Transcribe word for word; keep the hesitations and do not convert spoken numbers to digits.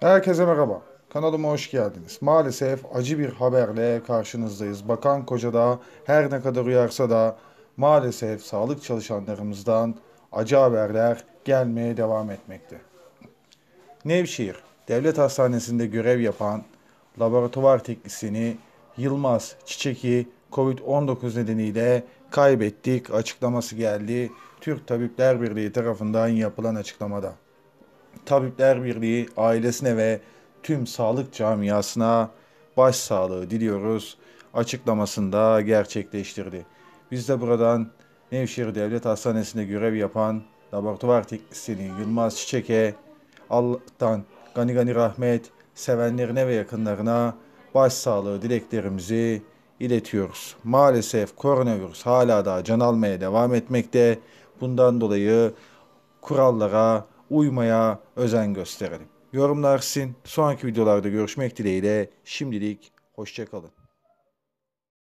Herkese merhaba, kanalıma hoş geldiniz. Maalesef acı bir haberle karşınızdayız. Bakan Koca da her ne kadar uyarsa da maalesef sağlık çalışanlarımızdan acı haberler gelmeye devam etmekte. Nevşehir Devlet Hastanesi'nde görev yapan laboratuvar teknisyeni Yılmaz Çiçek'i COVID on dokuz nedeniyle kaybettik açıklaması geldi Türk Tabipler Birliği tarafından yapılan açıklamada. Tabipler Birliği ailesine ve tüm sağlık camiasına başsağlığı diliyoruz açıklamasında gerçekleştirdi. Biz de buradan Nevşehir Devlet Hastanesi'nde görev yapan laboratuvar teknisyeni Yılmaz Çiçek'e Allah'tan gani gani rahmet, sevenlerine ve yakınlarına başsağlığı dileklerimizi iletiyoruz. Maalesef koronavirüs hala da can almaya devam etmekte. Bundan dolayı kurallara uymaya özen gösterelim. Yorumlar sizin. Sonraki videolarda görüşmek dileğiyle. Şimdilik hoşça kalın.